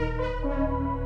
That's me.